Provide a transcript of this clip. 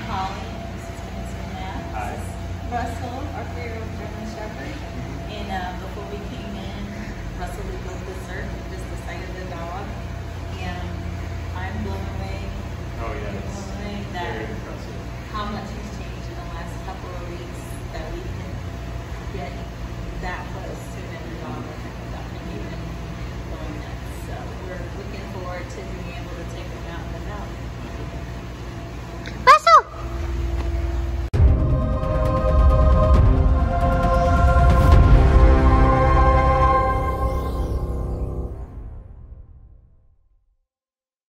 I'm Holly. This is Russell.